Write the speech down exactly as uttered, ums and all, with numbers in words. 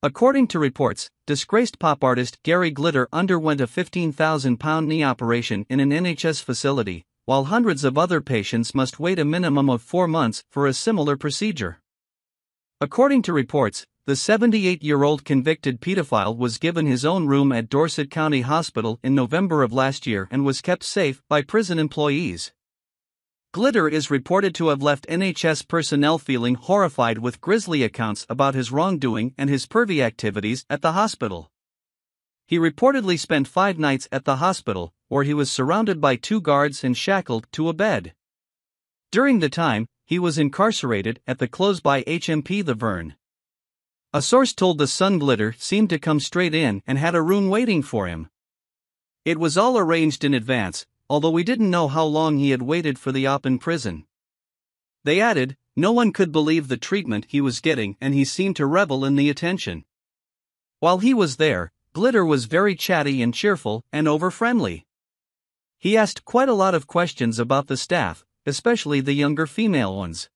According to reports, disgraced pop artist Gary Glitter underwent a fifteen thousand pound knee operation in an N H S facility, while hundreds of other patients must wait a minimum of four months for a similar procedure. According to reports, the seventy-eight-year-old convicted pedophile was given his own room at Dorset County Hospital in November of last year and was kept safe by prison employees. Glitter is reported to have left N H S personnel feeling horrified with grisly accounts about his wrongdoing and his pervy activities at the hospital. He reportedly spent five nights at the hospital, where he was surrounded by two guards and shackled to a bed. During the time, he was incarcerated at the close-by H M P The Verne. A source told the Sun Glitter seemed to come straight in and had a room waiting for him. It was all arranged in advance, although we didn't know how long he had waited for the op in prison. They added, no one could believe the treatment he was getting and he seemed to revel in the attention. While he was there, Glitter was very chatty and cheerful and over-friendly. He asked quite a lot of questions about the staff, especially the younger female ones.